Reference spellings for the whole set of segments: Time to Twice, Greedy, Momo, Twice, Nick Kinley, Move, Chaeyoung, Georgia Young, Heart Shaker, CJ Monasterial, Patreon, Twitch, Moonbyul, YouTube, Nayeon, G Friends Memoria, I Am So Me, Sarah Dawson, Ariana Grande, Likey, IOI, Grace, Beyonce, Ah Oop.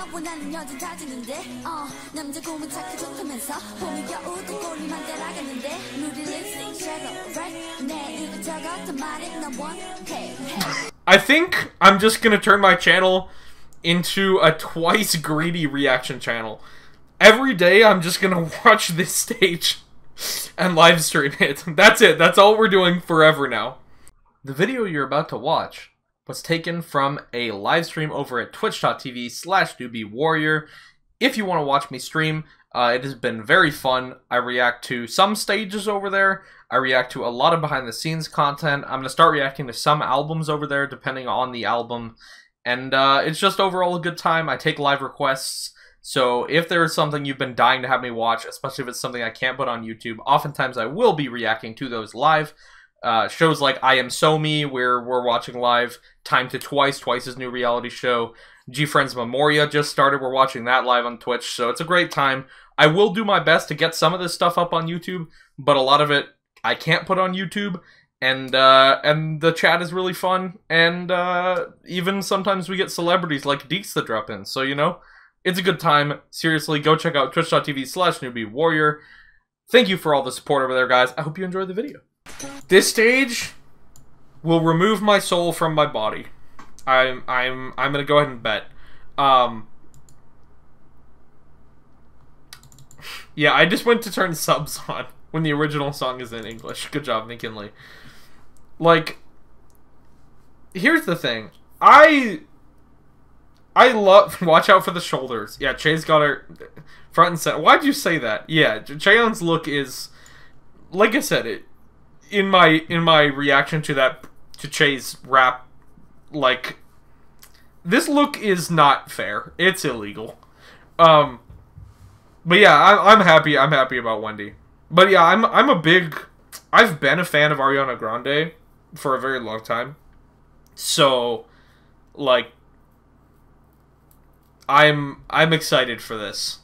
I think I'm just gonna turn my channel into a Twice Greedy reaction channel. Every day I'm just gonna watch this stage and live stream it. That's it. That's all we're doing forever now. The video you're about to watch was taken from a live stream over at twitch.tv/newbywarrior. If you want to watch me stream, it has been very fun. I react to some stages over there. I react to a lot of behind the scenes content. I'm going to start reacting to some albums over there depending on the album. And it's just overall a good time. I take live requests. So if there is something you've been dying to have me watch, especially if it's something I can't put on YouTube, oftentimes I will be reacting to those live. Shows like I Am So Me, where we're watching live, Time to Twice, Twice's new reality show, G Friends Memoria just started, we're watching that live on Twitch, so it's a great time. I will do my best to get some of this stuff up on YouTube, but a lot of it I can't put on YouTube, and the chat is really fun, and even sometimes we get celebrities like Deeks that drop in, so you know, it's a good time. Seriously, go check out twitch.tv/newbywarrior. Thank you for all the support over there, guys. I hope you enjoyed the video. This stage will remove my soul from my body. I'm gonna go ahead and bet. Yeah, I just went to turn subs on when the original song is in English. Good job, Nick Kinley. Like, here's the thing. I love. Watch out for the shoulders. Yeah, Cheon's got her front and center. Why'd you say that? Yeah, Cheon's look is, like I said, it. In my reaction to that, to Che's rap, like, this look is not fair. It's illegal. But yeah, I'm happy. I'm happy about Wendy. But yeah, I've been a fan of Ariana Grande for a very long time. So, like, I'm excited for this.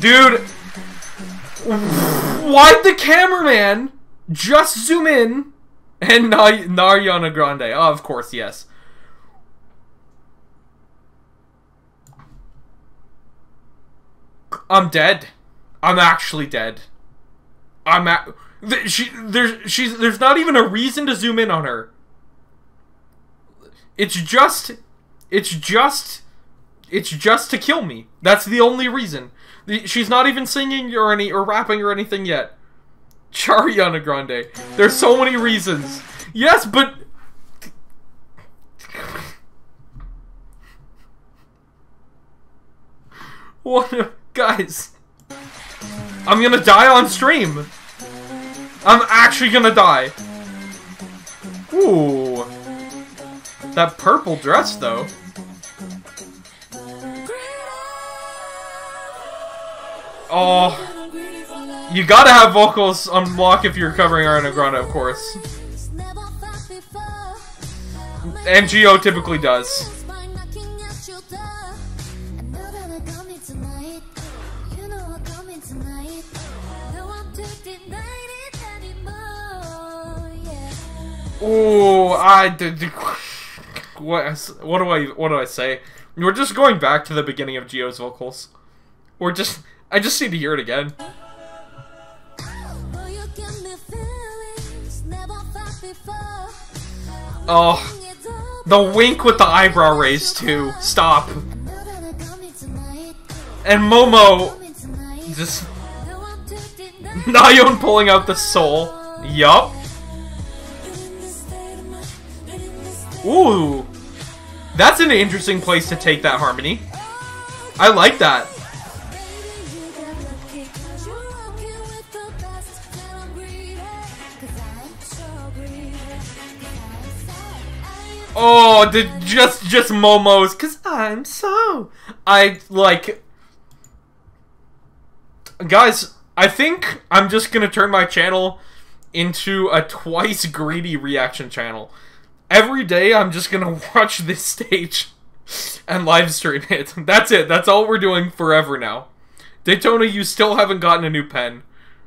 Dude, why'd the cameraman just zoom in and Ariana Grande? Oh, of course, yes. I'm dead. I'm actually dead. There's not even a reason to zoom in on her. It's just to kill me. That's the only reason. She's not even singing or rapping or anything yet. Ariana Grande. There's so many reasons. Yes, but what, guys? I'm gonna die on stream. I'm actually gonna die. Ooh, that purple dress though. Oh, you gotta have vocals on block if you're covering Ariana Grande, of course. And Gio typically does. Ooh, I did. What do I say? We're just going back to the beginning of Gio's vocals. We're just. I just need to hear it again. Oh, the wink with the eyebrow raise too. Stop. And Momo just Nayeon pulling out the soul. Yup. Ooh, that's an interesting place to take that harmony. I like that. Oh, just Momo's, cause I'm so. Like, guys, I think I'm just gonna turn my channel into a Twice Greedy reaction channel. Every day I'm just gonna watch this stage and live stream it. That's it. That's all we're doing forever now. Daytona, you still haven't gotten a new pen.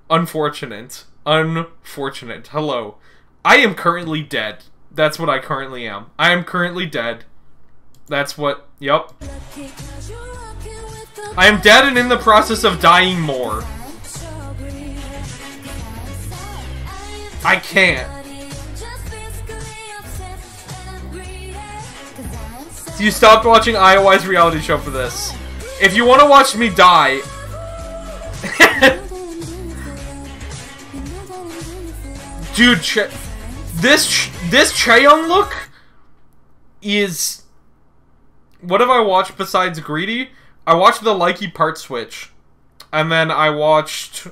Unfortunate. Hello. I am currently dead. That's what I currently am. I am currently dead. That's what, yep. I am dead and in the process of dying more. I can't. So you stopped watching IOI's reality show for this. If you want to watch me die... Dude, this Chaeyoung look is... What have I watched besides Greedy? I watched the Likey part switch. And then I watched...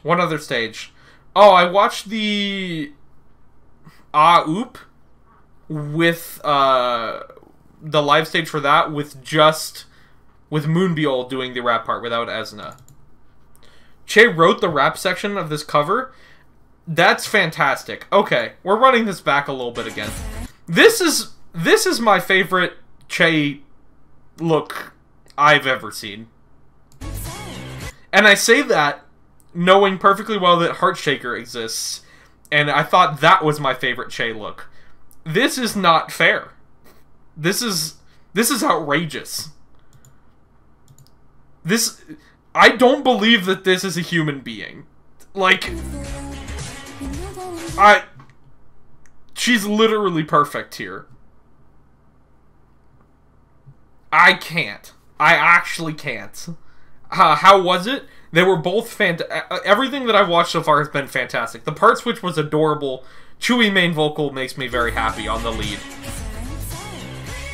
One other stage. Oh, I watched the... Ah Oop. With, the live stage for that with just... With Moonbyul doing the rap part without Ezna. Chae wrote the rap section of this cover. That's fantastic. Okay, we're running this back a little bit again. This is my favorite Chae look I've ever seen. And I say that knowing perfectly well that Heart Shaker exists. And I thought that was my favorite Chae look. This is not fair. This is outrageous. I don't believe that this is a human being. Like... She's literally perfect here. I can't. I actually can't. How was it? They were both everything that I've watched so far has been fantastic. The part switch was adorable. Chewy main vocal makes me very happy on the lead.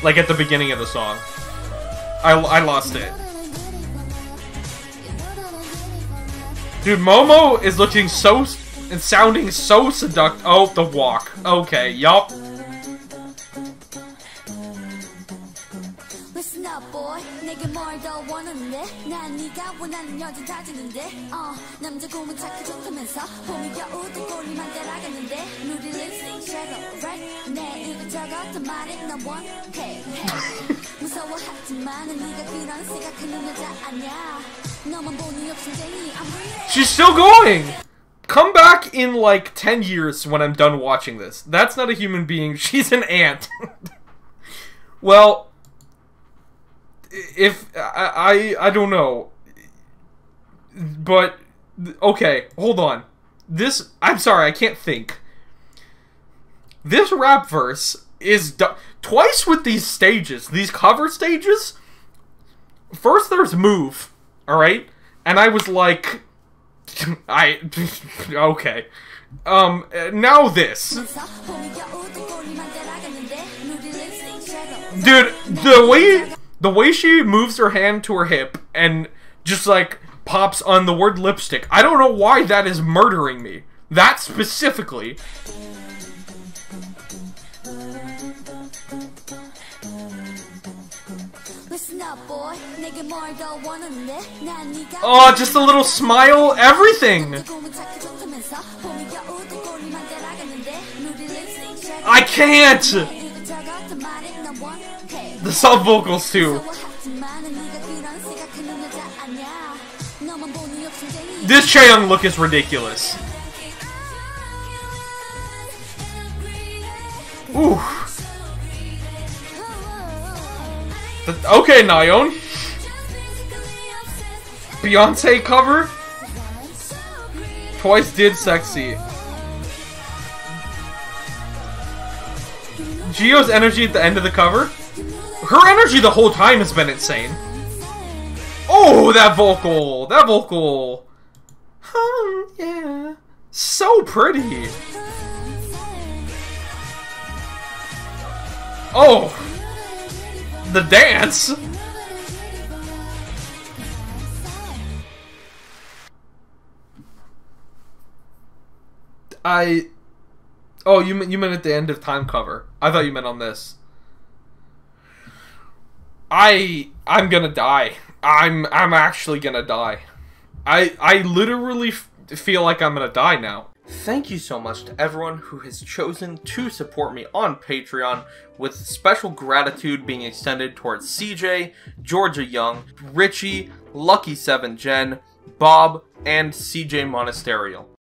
Like at the beginning of the song. I lost it. Dude, Momo is looking so... and sounding so seductive. Oh, the walk. Okay, yup. She's still going! Come back in like 10 years when I'm done watching this. That's not a human being. She's an ant. Well, if I don't know, but okay, hold on. This I'm sorry, I can't think. This rap verse is twice with these stages, these cover stages. First, there's Move, all right, and I was like. Okay. Now this. Dude, the way she moves her hand to her hip and just like pops on the word lipstick. I don't know why that is murdering me. That specifically. Oh, just a little smile, everything. I can't. The sub vocals too. This Chaeyoung look is ridiculous. Ooh. Okay, Nayeon. Beyonce cover? Twice did sexy. Gio's energy at the end of the cover? Her energy the whole time has been insane. Oh, that vocal! That vocal! Yeah. So pretty! Oh! The dance. Oh, you meant at the end of time cover. I thought you meant on this. I'm gonna die. I'm actually gonna die. I literally feel like I'm gonna die now. Thank you so much to everyone who has chosen to support me on Patreon, with special gratitude being extended towards CJ, Georgia Young, Richie, Lucky7Gen, Bob, and CJ Monasterial.